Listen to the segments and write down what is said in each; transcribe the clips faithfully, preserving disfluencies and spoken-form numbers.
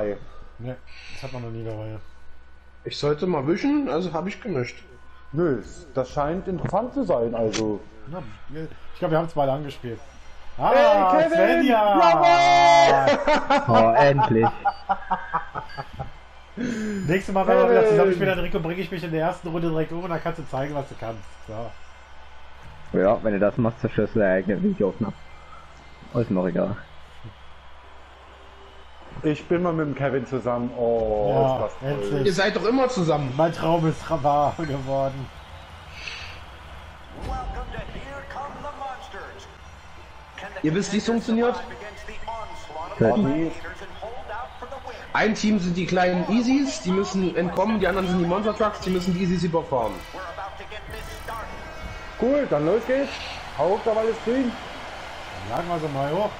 dabei. Ne, das hat man noch nie dabei. Ich sollte mal wischen, also habe ich gemischt. Nö, das scheint interessant zu sein, also. Ich glaube, wir haben es mal angespielt. Ah, hey, Kevin! Svenja! Oh, endlich. Nächstes Mal, wenn wir wieder zusammen spielen, Enrico, bringe ich mich in der ersten Runde direkt um und dann kannst du zeigen, was du kannst. So. Ja, wenn du das machst, zerstörst du dein eigenes Video auf. Ist mir egal. Ich bin mal mit dem Kevin zusammen. Oh, ja, ist das endlich. Ihr seid doch immer zusammen. Mein Traum ist wahr geworden. Ihr wisst, wie es funktioniert? Okay. Ein Team sind die kleinen Easies, die müssen entkommen, die anderen sind die Monster Trucks, die müssen die Easies überfahren. Cool, dann los geht's. Hau auf, da war alles grün. Dann lagen wir so mal hoch.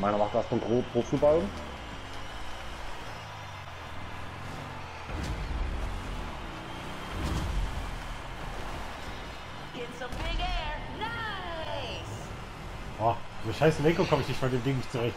Meiner macht das von grob Profibaum. Oh, so scheiße Enrico komme ich nicht von dem Ding nicht zurecht.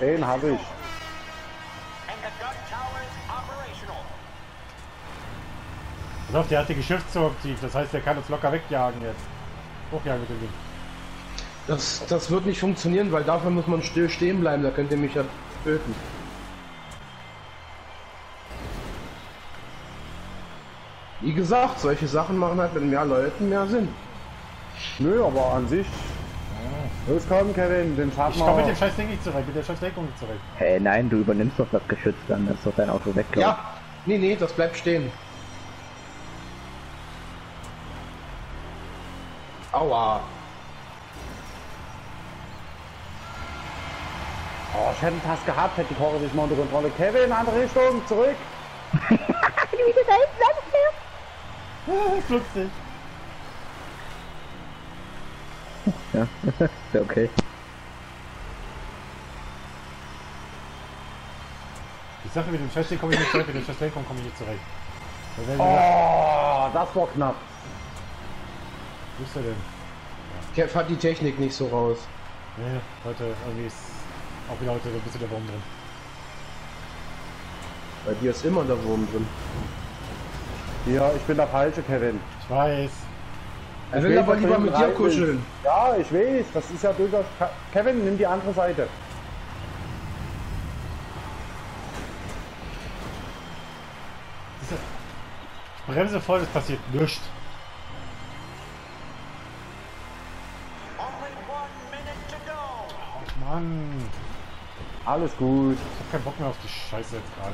Den habe ich. Pass auf, der hat die Geschäftsführung aktiv, das heißt, der kann uns locker wegjagen jetzt. Hochjagen mit dem Ding. Das, das wird nicht funktionieren, weil dafür muss man still stehen bleiben, da könnt ihr mich ja töten. Wie gesagt, solche Sachen machen halt mit mehr Leuten mehr Sinn. Nö, aber an sich... Los komm, Kevin, den Schaden. Ich komm mit dem scheiß Ding nicht zurecht, mit der scheiß Deckung nicht zurecht. Hey, nein, du übernimmst doch das Geschütz, dann ist doch dein Auto weg. Ja, nee, nee, das bleibt stehen. Aua. Oh, ich hätte einen Pass gehabt, hätte die Kurve sich mal unter Kontrolle. Kevin, andere Richtung, zurück. Wie du da hinten bleibst, lustig. Ja, ist okay. Ich sage, mit dem Scheißding komme ich nicht zurecht, mit dem Scheißding komme ich nicht zurecht. Da oh, das war knapp. Wo ist er denn? Kev hat die Technik nicht so raus. Nee, heute irgendwie ist auch wieder heute ein bisschen der Wurm drin. Bei dir ist immer der Wurm drin. Ja, ich bin der falsche Kevin. Ich weiß. Er ich will aber lieber mit dir kuscheln. Ja, ich weiß, das ist ja durchaus... Kevin, nimm die andere Seite. Ich bremse voll, es passiert nichts. Oh, Mann. Alles gut. Ich hab keinen Bock mehr auf die Scheiße jetzt gerade.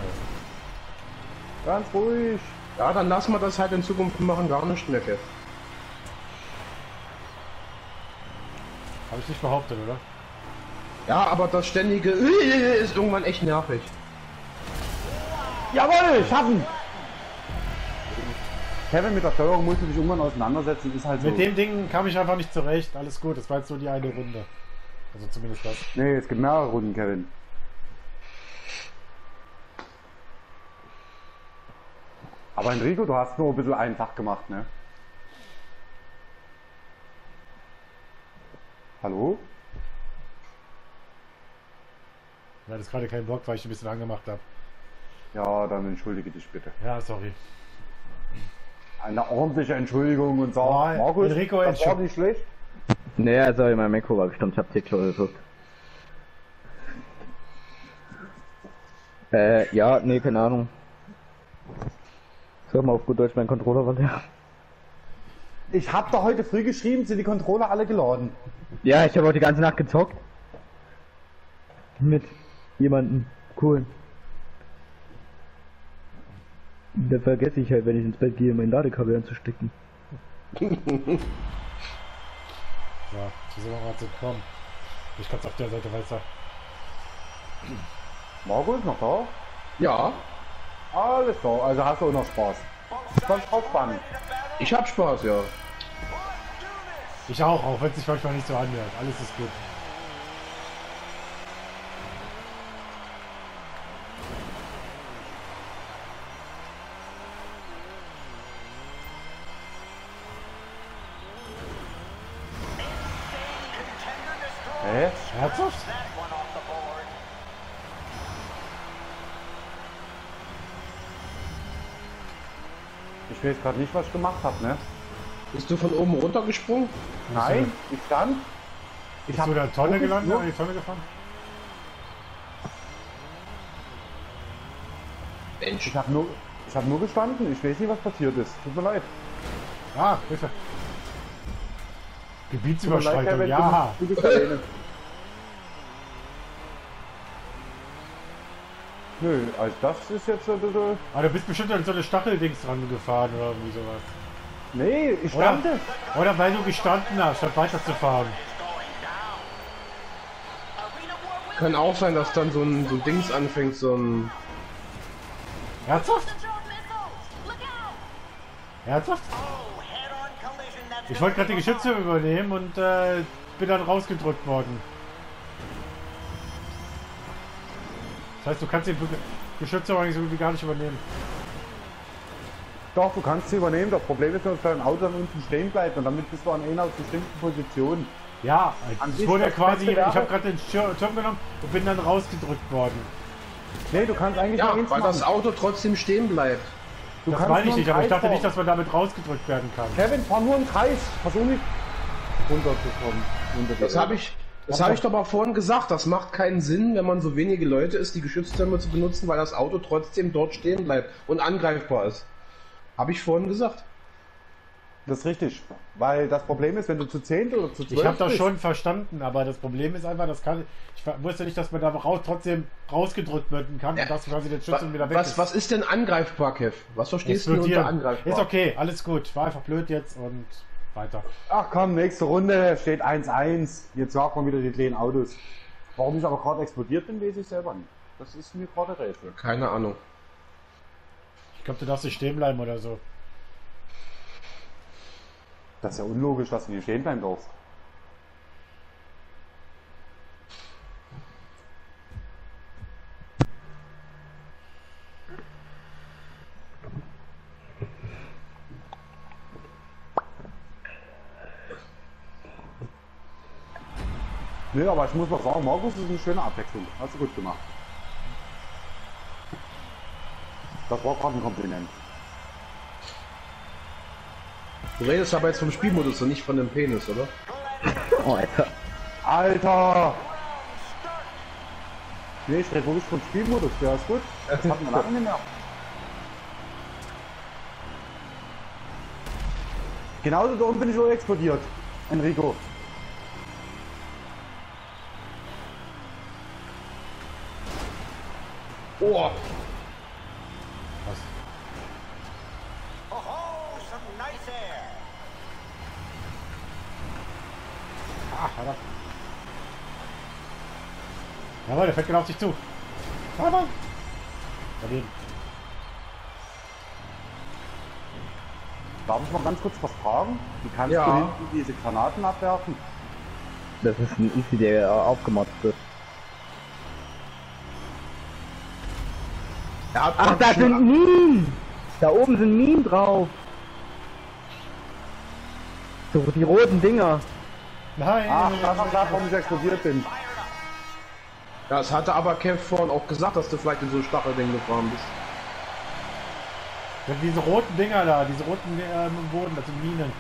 Ganz ruhig. Ja, dann lassen wir das halt in Zukunft machen, gar nicht mehr, Kevin. Habe ich nicht behauptet, oder? Ja, aber das ständige ist irgendwann echt nervig. Jawohl, schaffen! Kevin, mit der Steuerung musst du dich irgendwann auseinandersetzen, ist halt so. Mit dem Ding kam ich einfach nicht zurecht, alles gut, das war jetzt nur die eine Runde. Also zumindest das. Nee, es gibt mehrere Runden, Kevin. Aber Enrico, du hast nur ein bisschen einen Tag gemacht, ne? Hallo? Ja, das ist gerade kein Block, weil ich ein bisschen angemacht habe. Ja, dann entschuldige dich bitte. Ja, sorry. Eine ordentliche Entschuldigung und sag, oh, Markus, Enrico, das war nicht schlecht. Naja, sorry, mein Mikro war gestimmt, ich hab TikTok gesucht. Äh, ja, nee, keine Ahnung. Ich hör mal auf gut Deutsch, mein Controller war leer. Ich hab da heute früh geschrieben, sind die Controller alle geladen. Ja, ich habe heute die ganze Nacht gezockt. Mit jemandem coolen. Da vergesse ich halt, wenn ich ins Bett gehe, mein Ladekabel anzustecken. Ja, zu so einer Art zu kommen. Ich kann es auf der Seite weiter. Markus, noch da? Ja. Alles da, also hast du auch noch Spaß. Kannst auch spannend. Ich hab Spaß, ja. Ich auch, auch wenn es sich manchmal nicht so anhört. Alles ist gut. Hä? Herzhaft? Ich weiß gerade nicht, was ich gemacht habe, ne? Bist du von oben runtergesprungen? Nein, ich stand. Ich Bist hab du da Tonne gelandet oder die Tonne gefahren? Mensch. Ich habe nur, ich hab nur gestanden. Ich weiß nicht, was passiert ist. Tut mir leid. Ah, bitte. Gebietsüberschreitung, leid, ja. Du, du Nö, also das ist jetzt ein bisschen... Aber du bist bestimmt an so eine Stacheldings dran gefahren oder irgendwie sowas. Nee, ich stand. Oder, oder weil du gestanden hast, statt weiterzufahren. Kann auch sein, dass dann so ein, so ein Dings anfängt, so ein... Herzhaft? Herzhaft? Ich wollte gerade die Geschütze übernehmen und äh, bin dann rausgedrückt worden. Das heißt, du kannst die Geschütze eigentlich so gar nicht übernehmen. Doch, du kannst sie übernehmen. Das Problem ist, dass dein Auto an unten stehen bleibt und damit bist du an einer bestimmten Position. Ja, ich wurde quasi, ich habe gerade den Schirm genommen und bin dann rausgedrückt worden. Nee, du kannst eigentlich ja, weil das Auto trotzdem stehen bleibt. Du das meine ich nicht, aber ich dachte nicht, dass man damit rausgedrückt werden kann. Kevin, fahr nur im Kreis, versuch nicht runterzukommen. Das habe ich... Das habe ich doch mal vorhin gesagt, das macht keinen Sinn, wenn man so wenige Leute ist, die Geschütztürme zu benutzen, weil das Auto trotzdem dort stehen bleibt und angreifbar ist. Habe ich vorhin gesagt. Das ist richtig, weil das Problem ist, wenn du zu zehn oder zu zwölf bist... Ich habe das schon verstanden, aber das Problem ist einfach, das kann, ich wusste nicht, dass man da raus, trotzdem rausgedrückt werden kann ja, und dass quasi der Schützen wieder weg was, ist. Was ist denn angreifbar, Kev? Was verstehst du unter angreifbar? Ist okay, alles gut, war einfach blöd jetzt und... Weiter. Ach komm, nächste Runde steht eins eins. Jetzt sagt man wieder die kleinen Autos. Warum ich aber gerade explodiert bin, weiß ich selber nicht. Das ist mir gerade ein Rätsel. Keine Ahnung. Ich glaube, du darfst nicht stehen bleiben oder so. Das ist ja unlogisch, dass du nicht stehen bleiben darfst. Nee, aber ich muss noch sagen, Markus ist eine schöne Abwechslung. Hast du gut gemacht. Das war gerade ein Kompliment. Du redest aber jetzt vom Spielmodus und nicht von dem Penis, oder? Oh, Alter. Alter! Nee, ich rede wirklich vom Spielmodus. Ja, ist gut. Das hat man lange nicht mehr. Genauso da oben bin ich nur explodiert. Enrico. Oh. Was? Oho, some nice air. Ah, Alter. Jawohl, der fährt genau auf dich zu. Aber. Daneben. Darf ich mal ganz kurz was fragen? Wie kannst ja. du hinten diese Granaten abwerfen? Das ist ein Easy, der aufgemotzt wird. Ach, da sind Minen! Da oben sind Minen drauf! So, die roten Dinger! Nein! Ach, das war klar, warum ich explodiert bin! Das hatte aber Kev vorhin auch gesagt, dass du vielleicht in so ein Stachelding gefahren bist. Ja, diese roten Dinger da, diese roten äh, im Boden, das sind Minen.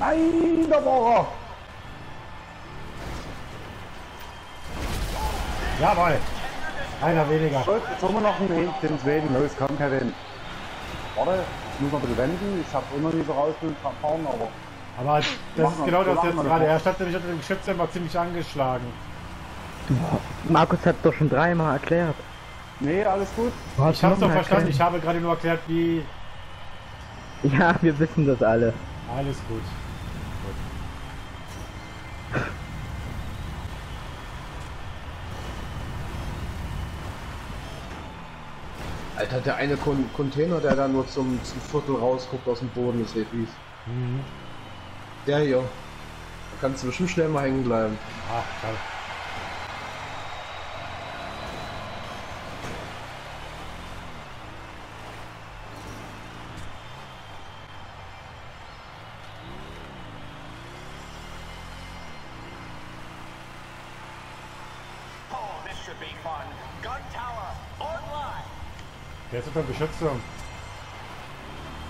Nein, da war er! Jawohl! Einer weniger. Jetzt haben wir noch einen den Schweden. Los, komm Kevin. Warte, ich muss noch ein bisschen wenden. Ich habe immer diese Rausbildung, aber... Aber das ist genau das jetzt gerade. Er stand nämlich unter dem Geschütz immer ziemlich angeschlagen. Markus hat doch schon dreimal erklärt. Nee, alles gut. Ich hab's doch verstanden. Ich habe gerade nur erklärt, wie... Ja, wir wissen das alle. Alles gut. gut. Alter, der eine Kon Container, der da nur zum, zum Viertel rausguckt aus dem Boden, ist echt wies. Mhm. Der hier. Da kannst du bestimmt schnell mal hängen bleiben. Ach, klar. Der ist unter Beschützung.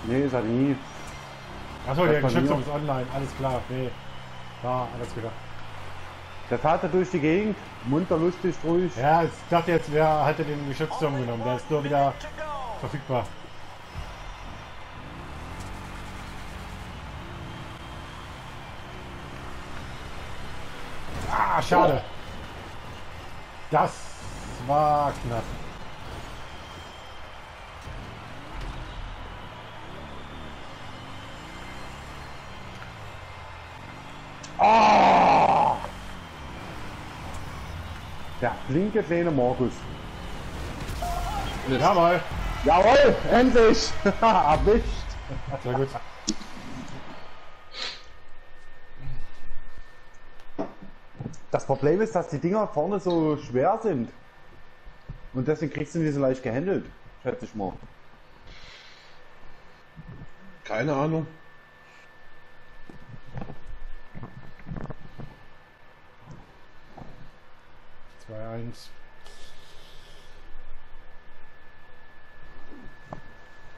Nee, ist halt nie. Achso, der Beschützung ist online, alles klar. Nee. Da, alles wieder. Der fährt da durch die Gegend, munter, lustig, ruhig. Ja, ich dachte jetzt, wer hatte den Geschützturm genommen? Der ist nur wieder verfügbar. Ah, schade. Das war knapp. Oh! Der linke kleine Markus. Jawohl! Jawohl! Endlich! Erwischt! Sehr gut. Das Problem ist, dass die Dinger vorne so schwer sind. Und deswegen kriegst du die so leicht gehandelt. Schätze ich mal. Keine Ahnung.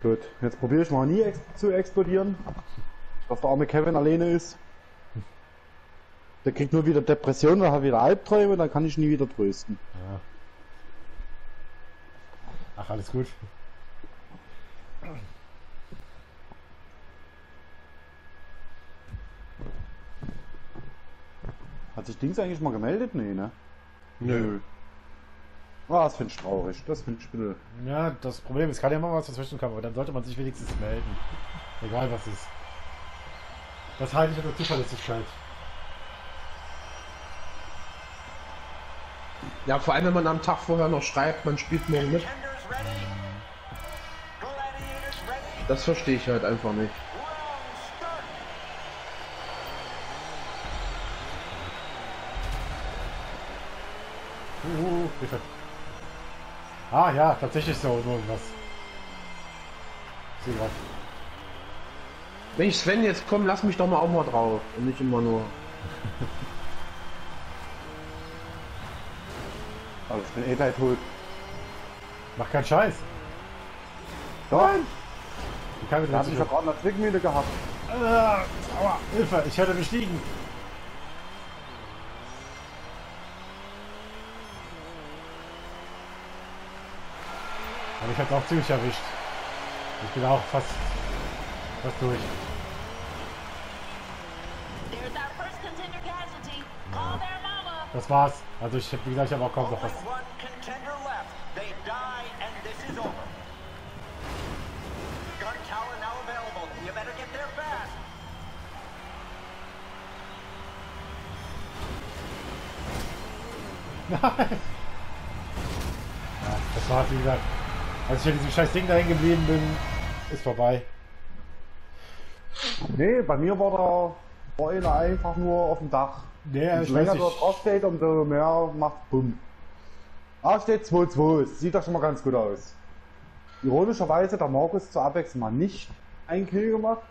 Gut, jetzt probiere ich mal nie ex zu explodieren, dass der arme Kevin alleine ist. Der kriegt nur wieder Depressionen, der hat wieder Albträume, dann kann ich nie wieder trösten. Ja. Ach, alles gut. Hat sich Dings eigentlich mal gemeldet? Nee, ne? Nö. Ah, oh, das finde ich traurig. Das finde ich bitte. Ja, das Problem ist, kann ja immer was dazwischen kommen, aber dann sollte man sich wenigstens melden. Egal was ist. Das halte ich für Zuverlässigkeit. Ja, vor allem wenn man am Tag vorher noch schreibt, man spielt morgen mit. Das verstehe ich halt einfach nicht. Uh, bitte. Ah ja, tatsächlich so irgendwas. Sieh was. Wenn ich Sven jetzt komme, lass mich doch mal auch mal drauf und nicht immer nur. Aber ich bin eh gleich tot. Mach keinen Scheiß. Nein! Ich habe doch gerade eine Zwickmühle gehabt. Ah, aua, Hilfe, ich hätte mich liegen. Aber ich hab's auch ziemlich erwischt. Ich bin auch fast, fast durch. Ja. Das war's. Also ich hab, wie gesagt, ich habe auch kaum noch was. Nein! Ja, das war's, wie gesagt. Als ich in diesem scheiß Ding dahin geblieben bin, ist vorbei. Nee, bei mir war der Boiler einfach nur auf dem Dach. Nee, je länger dort drauf steht, umso mehr macht Bumm. Ah, steht zwei zwei. Sieht doch schon mal ganz gut aus. Ironischerweise hat der Markus zur Abwechslung mal nicht einen Kill gemacht.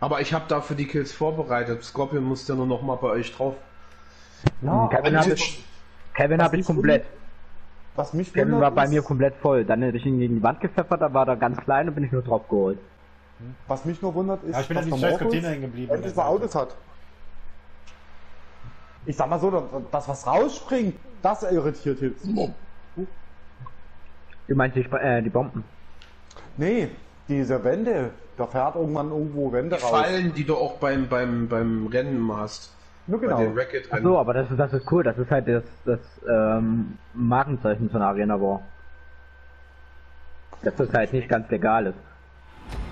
Aber ich habe dafür die Kills vorbereitet. Scorpion muss ja nur noch mal bei euch drauf. Ja, Kevin habe ich, Kevin hab ich komplett. Was mich Kevin wundert, war bei ist, mir komplett voll. Dann hätte ich ihn gegen die Wand gepfeffert, da war er ganz klein und bin ich nur drauf geholt. Was mich nur wundert ist, ja, ich bin dass der Markus endlich mal Autos hat. Ich sag mal so, das was rausspringt, das irritiert jetzt. Du meinst die, äh, die Bomben? Nee, diese Wände. Da fährt irgendwann irgendwo Wände die raus. Die Fallen, die du auch beim, beim, beim Rennen hast. Nur genau. Ach so, aber das ist, das ist cool, das ist halt das, das ähm, Markenzeichen von Arena War. Dass das halt nicht ganz legal ist.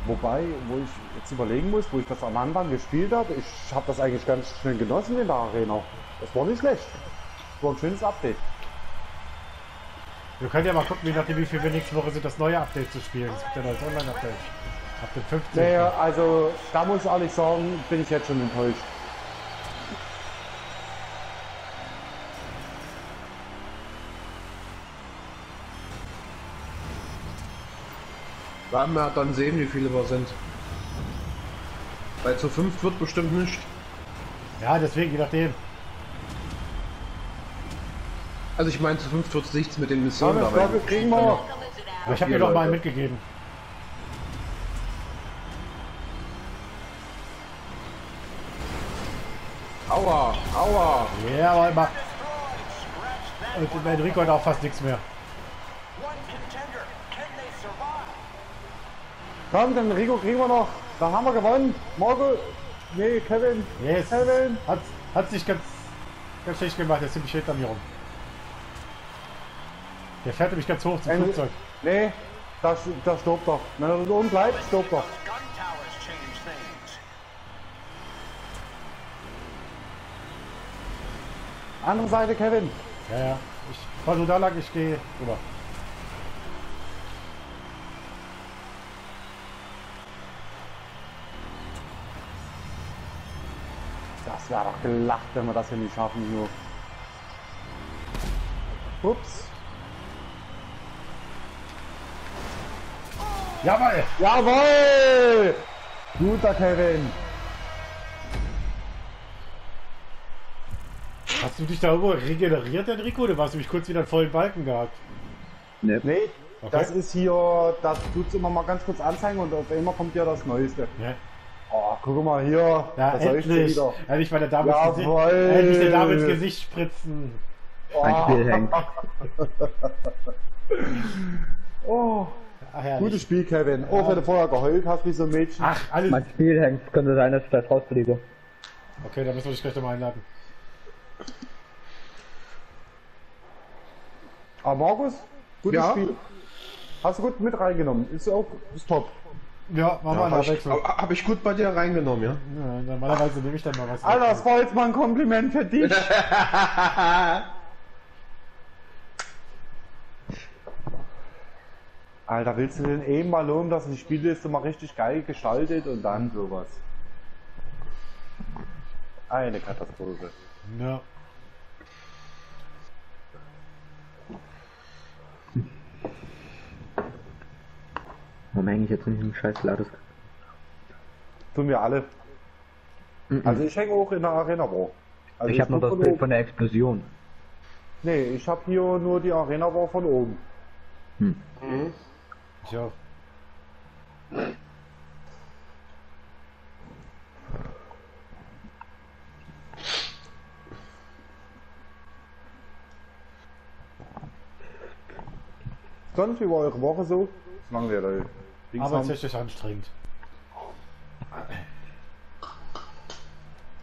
Wobei, wo ich jetzt überlegen muss, wo ich das am Anfang gespielt habe, ich habe das eigentlich ganz schön genossen in der Arena. Das war nicht schlecht. Das war ein schönes Update. Wir können ja mal gucken, je nachdem, wie viel wir nächste Woche sind, das neue Update zu spielen. Es gibt ja ein neues Online-Update. Ab dem fünfzehnten. Naja, also da muss ich ehrlich sagen, bin ich jetzt schon enttäuscht. Werden wir dann sehen, wie viele wir sind. Weil zu fünf wird bestimmt nicht. Ja, deswegen, je nachdem. Also ich meine, zu fünf wird es nichts mit den Missionen. Ja, aber kriegen wir noch. Ja, ich habe dir doch mal mitgegeben. Aua, aua. Ja, aber immer. Und Enrico hat auch fast nichts mehr. Komm, den Enrico kriegen wir noch. Da haben wir gewonnen. Markus. Nee, Kevin. Yes. Kevin. Hat, hat sich ganz, ganz schlecht gemacht. Jetzt ziemlich hinter mir rum. Der fährt nämlich ganz hoch zum Enri Flugzeug. Nee, da stirbt doch. Wenn er oben bleibt, stirbt doch. Andere Seite, Kevin. Ja, ja. Ich fahr nur da lang, ich gehe rüber. Das wäre doch gelacht, wenn wir das hier nicht schaffen, nur. Ups. Jawohl! Jawohl! Guter Kevin! Hast du dich da irgendwo regeneriert, Enrico? Du warst nämlich kurz wieder einen vollen Balken gehabt. Nee. Nee, okay. Das ist hier, das tut es immer mal ganz kurz anzeigen und auf einmal kommt ja das Neueste. Nee. Oh, guck mal hier. Ja, das endlich. Wieder. Endlich mal der Dame ins Gesicht, endlich der Dame ins Gesicht spritzen. Oh. Ein Spiel hängt. Oh. Ach, gutes Spiel, Kevin. Oh, wenn du vorher geheult hast, wie so ein Mädchen. Ach, alles. Mein Spiel hängt. Könnte sein, dass ich das rausfliege. Okay, da müssen wir dich gleich nochmal einladen. Ah, Markus, gutes ja. Spiel. Hast du gut mit reingenommen. Ist auch ist top. Ja, machen wir ja, mal Wechsel. Hab ich gut bei dir reingenommen, ja? Ja, normalerweise nehme ich dann mal was. Alter, das war jetzt mal ein Kompliment für dich. Alter, willst du denn eben mal loben, dass die Spielliste mal richtig geil gestaltet und dann sowas? Eine Katastrophe. Ja. Warum hänge ich jetzt nicht im scheiß Lades? Tun wir alle. Mm-mm. Also ich hänge auch in der Arena, Bro. Also ich, ich habe nur das von Bild oben. Von der Explosion. Nee, ich habe hier nur die Arena, Bro, von oben. Hm. Mhm. Tja. Sonst über eure Woche so? Das machen wir da. Arbeitstechnisch anstrengend.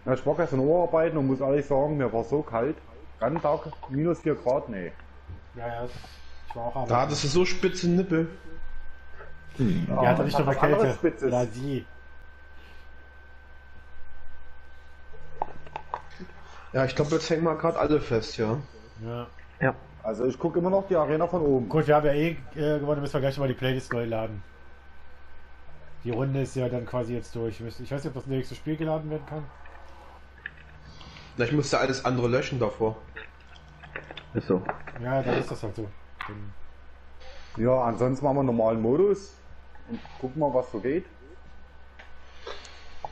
Ja, ich war gestern Ohrarbeiten und muss ehrlich sagen, mir war so kalt. Ganz Tag minus vier Grad, nee. Ja, ja. Da hattest du so spitze Nippel. Hm. Ja, hat er nicht doch mal Kälte. Na, sie. Ja, ich glaube, jetzt hängen wir gerade alle fest, ja. Ja. Ja. Also ich gucke immer noch die Arena von oben. Gut, wir haben ja eh äh, gewonnen, müssen wir gleich mal die Playlist neu laden. Die Runde ist ja dann quasi jetzt durch. Ich weiß nicht, ob das nächste Spiel geladen werden kann. Na, ich musste alles andere löschen davor. Ist so. Ja, dann ist das halt so. Ja, ansonsten machen wir einen normalen Modus und gucken mal, was so geht.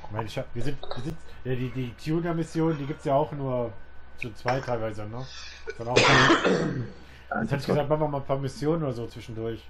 Ich meine, ich hab, wir sind, wir sind ja, die, die Tuner-Mission, die gibt es ja auch nur zu zwei teilweise, ne? Dann auch, jetzt hätte ich gesagt, machen wir mal ein paar Missionen oder so zwischendurch.